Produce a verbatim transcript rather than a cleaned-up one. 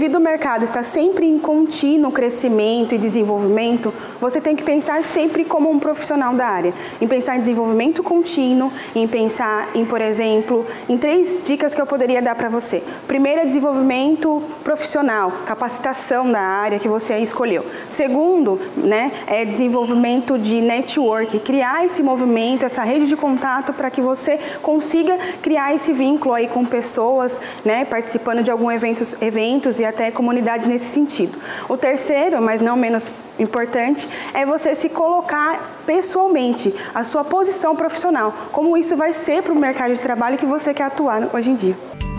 devido ao mercado estar sempre em contínuo crescimento e desenvolvimento, você tem que pensar sempre como um profissional da área, em pensar em desenvolvimento contínuo, em pensar em, por exemplo, em três dicas que eu poderia dar para você. Primeiro é desenvolvimento profissional, capacitação da área que você escolheu. Segundo, né, é desenvolvimento de network, criar esse movimento, essa rede de contato para que você consiga criar esse vínculo aí com pessoas, né, participando de algum evento eventos e até comunidades nesse sentido. O terceiro, mas não menos importante, é você se colocar pessoalmente, a sua posição profissional, como isso vai ser para o mercado de trabalho que você quer atuar hoje em dia.